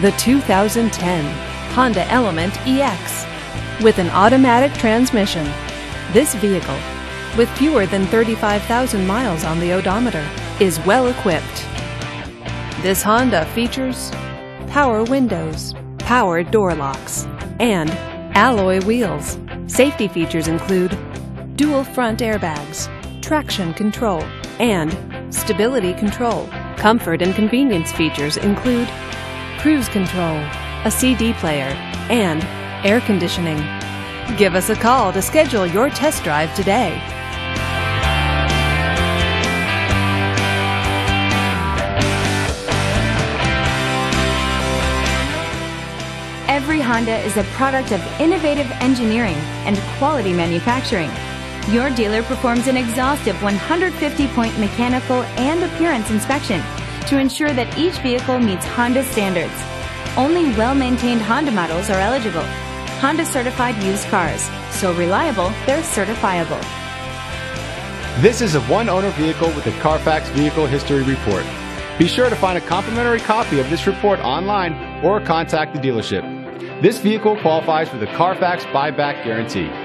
The 2010 Honda Element EX. With an automatic transmission, this vehicle, with fewer than 35,000 miles on the odometer, is well equipped. This Honda features power windows, power door locks, and alloy wheels. Safety features include dual front airbags, traction control, and stability control. Comfort and convenience features include cruise control, a CD player, and air conditioning. Give us a call to schedule your test drive today. Every Honda is a product of innovative engineering and quality manufacturing. Your dealer performs an exhaustive 150-point mechanical and appearance inspection to ensure that each vehicle meets Honda standards. Only well-maintained Honda models are eligible. Honda certified used cars, so reliable they're certifiable. This is a one-owner vehicle with a Carfax Vehicle History Report. Be sure to find a complimentary copy of this report online or contact the dealership. This vehicle qualifies for the Carfax buyback guarantee.